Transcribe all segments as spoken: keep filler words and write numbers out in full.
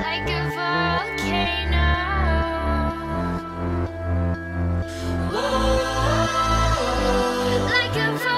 like a volcano. Whoa, like a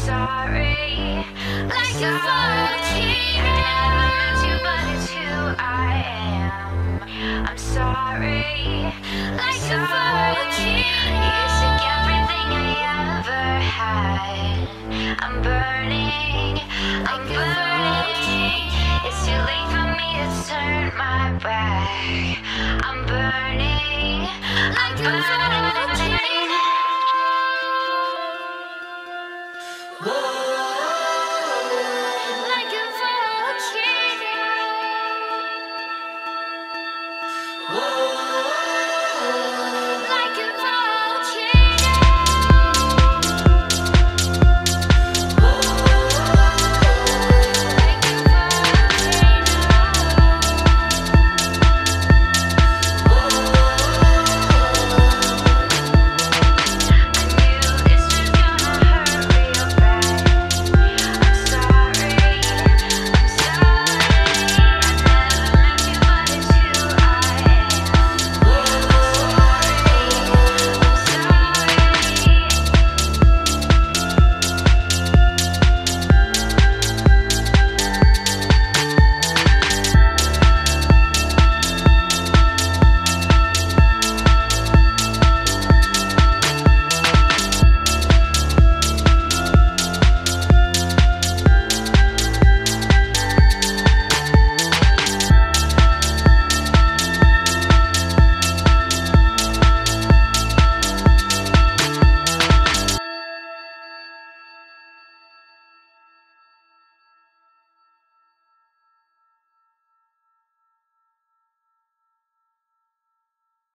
sorry, like a volcano, but it's who I am. I'm sorry, like a volcano. Using everything I ever had, I'm burning, I'm burning. It's too late for me to turn my back. I'm burning, I'm burning. Whoa.